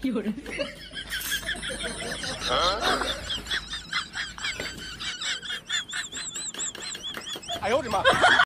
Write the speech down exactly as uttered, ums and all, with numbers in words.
You're I hold him up.